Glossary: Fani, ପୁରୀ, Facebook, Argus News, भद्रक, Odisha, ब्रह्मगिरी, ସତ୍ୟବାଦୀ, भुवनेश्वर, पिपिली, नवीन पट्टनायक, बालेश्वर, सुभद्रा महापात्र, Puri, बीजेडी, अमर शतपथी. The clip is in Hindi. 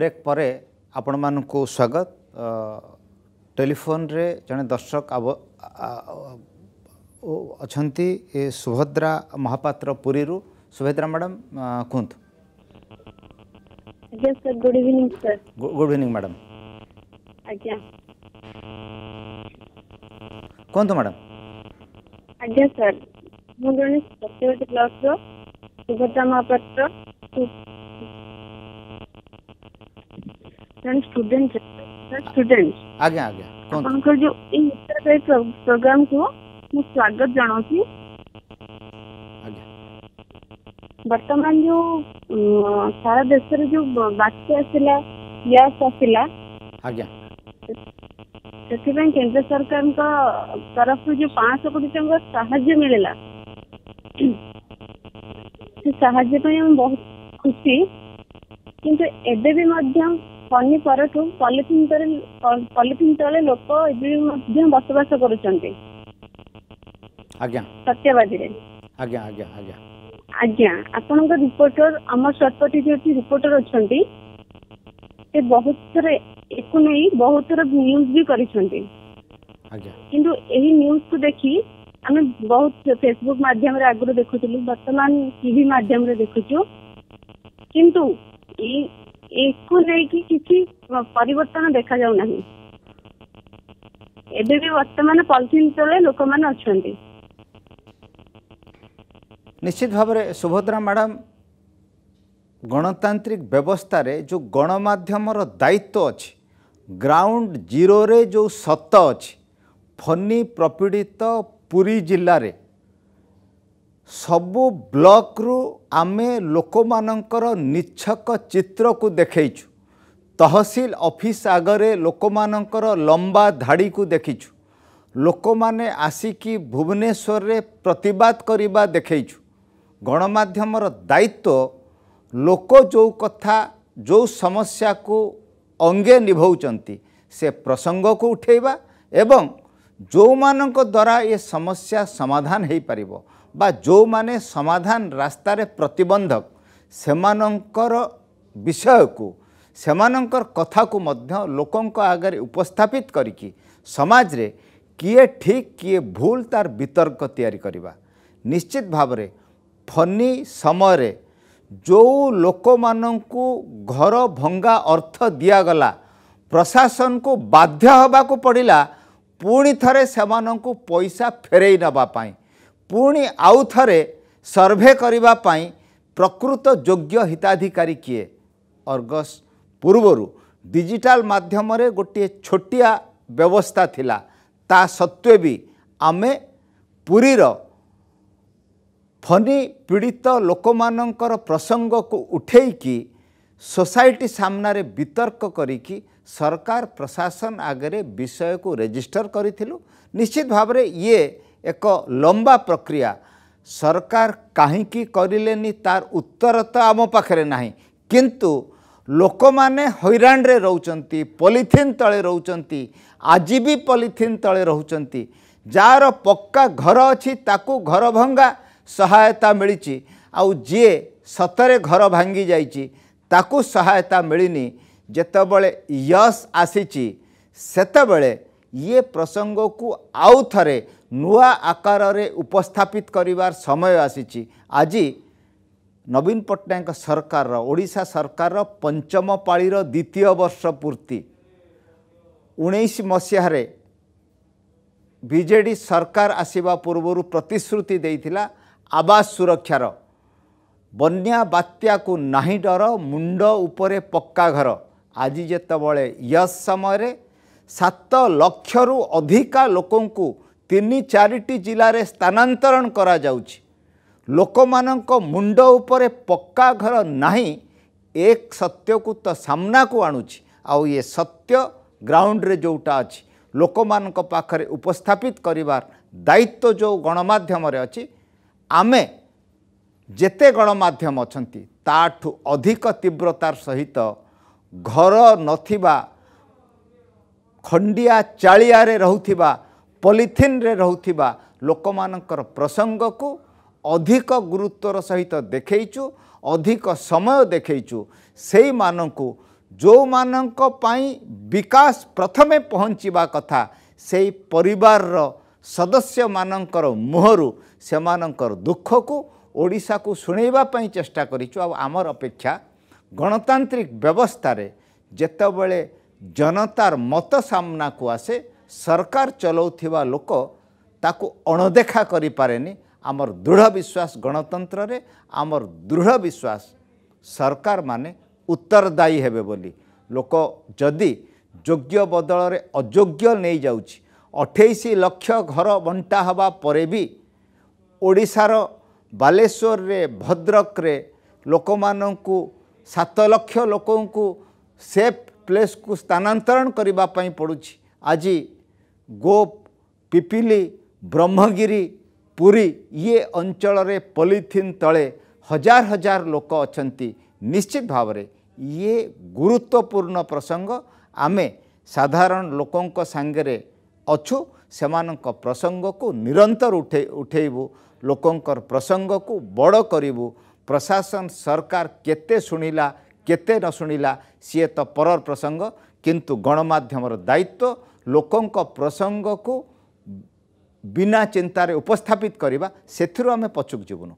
ब्रेक पर आपण मानक स्वागत। टेलीफोन रे जने दर्शक अछंती सुभद्रा महापात्र पुरी रु। सुभद्रा मैडम कुंत। Yes sir, good evening sir. Good evening madam. अच्छा कुंत मैडम। अच्छा सर, मु जने सत्यवती क्लास रो सुभद्रा महापात्र स्टूडेंट। आज्ञा आज्ञा कौन को जो इन तरह का प्रोग्राम को मैं स्वागत जणाउची। आज्ञा वर्तमान जो सारा देश रे जो बात्या आसीला या आसीला, आज्ञा जति बैंक केंद्र सरकार का तरफ से जो 500 कोटी टका सहायता मिलेला से सहायता पे हम बहुत खुशी। किंतु एबे भी मध्यम फनी पर पॉलिथिन तले लोक बसवास कर सत्यवादी। आज्ञा आपण रिपोर्टर अमर शतपथी जो रिपोर्टर अच्छा से बहुत थर एक नहीं बहुत थर न्यूज भी करूज को देखी आम बहुत फेसबुक मध्यम आगुरी देखुलु, बर्तमान टीवी मध्यम देखुचु, किंतु एक नहीं कि परिवर्तन देखा जाऊना। एबे भी वर्तमान पॉलिथिन तले लोक मैंने अच्छा। निश्चित भाव में सुभद्रा मैडम, गणतांत्रिक व्यवस्था रे जो गणमाध्यम दायित्व अच्छी, ग्राउंड जीरो रे जो सत्ता अच्छी, फनी प्रपीड़ित पुरी जिल्ला रे सबु ब्लॉक रु आमे लोक मानकर निच्छक चित्र को देखैछु। तहसील ऑफिस आगरे लोक मानकर लंबा धाड़ी को देखिछु। लोक माने आसिकी भुवनेश्वर रे प्रतिवाद करिबा देखैछु। गणमाध्यम दायित्व लोक जो कथा जो समस्या को अंगे निभौचंती से प्रसंग को उठैबा एवं जो मानक द्वारा ये समस्या समाधान हेई परिबो बा जो माने समाधान रास्ता रे प्रतिबंधक सेमानंकर विषय को सेमानंकर कथा को मध्य लोकंक आगे उपस्थापित करिकी समाज रे किए ठीक किए भूल तार वितर्क तैयारी करिबा। निश्चित भाव रे फनी समय रे जो लोक मानंकु घर भंगा अर्थ दिया गला, प्रशासन को बाध्य होबा को पड़िला पुणी थरे सेमानंकु पैसा फेरेई नबा पाई, पुणी आउ थे सर्भे करने प्रकृत योग्य हिताधिकारी किए। अर्गस पूर्वर डिजिटल माध्यम रे गोटे छोटिया व्यवस्था थिला, ता सत्वे भी आमे पुरीर फनी पीड़ित लोक मानकर प्रसंग को उठेकी सोसाइटी सामना रे वितर्क करिकी सरकार प्रशासन आगे विषय को रजिस्टर करिथिलु। निश्चित भाव रे ये एक लंबा प्रक्रिया सरकार काहींकी करिलेनी तार उत्तर तो आम पाखे ना, किंतु लोक माने हैरान रे रहउचंती, पॉलिथिन तले रहउचंती, आज भी पॉलिथिन तले रहउचंती। जार पक्का घर अच्छी ताकू घर भंगा सहायता मिली, आउ जे सतरे घर भांगी जाइची ताकू सहायता मिलनी। जेतबेले यश आसीची सेतबेले ये प्रसंग को आउ थे नुआ आकार रे उपस्थापित करिवार समय आसीची। आजी नवीन पट्टनायक सरकार रा ओडिशा सरकार रा पंचम पाली रा द्वितीय वर्ष पूर्ति 19 मसीह रे बीजेडी सरकार आसीबा पूर्वरु प्रतिश्रुति देइथिला आवास सुरक्षार। बन्या बात्या को नाही डर, मुंड उपरे पक्का घर। आजी जेतबेले यस समय रे 7 लाख रु अधिका लोकंकु 3-4 जिला रे स्थानांतरण करा जाउची, लोक मानक मुंड उपरे पक्का घर नाही, एक सत्य को तो सामना को आणुची। आउ ये सत्य ग्राउंड रे जोटा अछि लोक मानक पाखरे उपस्थापित करिवार दायित्व जो गणमाध्यम रे अछि। आमे जेते गणमाध्यम अछंती ताठु अधिक तीव्रतार सहित घर नथिबा, खंडिया चालिया रे रहुथिबा, पॉलिथिन रे रहुथिबा लोक मानकर प्रसंग को अधिक गुरुत्वर सहित देखैछु, अधिक समय देखैछु। सेई मानकु जो मानक पाई विकास प्रथमे पहुँचवा कथा से परिवार सदस्य मानकर मुहरु से मानकर दुख को ओडिशा को सुनेबा पई चेष्टा करिछु। आ आमर अपेक्षा गणतांत्रिक व्यवस्था रे जेतबेले जनतार मत सामना को आसे सरकार चलाउथिबा लोक ताकू अणदेखा करि पारेनी। आमर दृढ़ विश्वास गणतंत्र रे आमर दृढ़ विश्वास सरकार माने उत्तरदायी हेबे बोली। लोक जदि योग्य बदल रे अयोग्य नै जाउछि 28 लाख घर बंटा हवा परे भी ओडिशार बालेश्वर रे भद्रक रे लोक माननकु 7 लाख लोकंकु सेफ प्लेस को स्थानांतरण करिबा पई पडुछि। आज गोप पिपिली ब्रह्मगिरी पुरी ये अंचल रे पॉलिथिन तले हजार हजार लोक अछंती। निश्चित भाव रे ये गुरुत्वपूर्ण प्रसंग आमे साधारण लोकंक संगे अछु सेमानक प्रसंग को निरंतर उठेबू लोकंकर प्रसंग को बड़ करू। प्रशासन सरकार केते सुनिला केते न सुनिला सी तो परर प्रसंग, किंतु गणमाध्यमर दायित्व लोकंक प्रसंग को बिना चिंतार उपस्थापित करवा, सेथिरु आमे पछुक जीवन।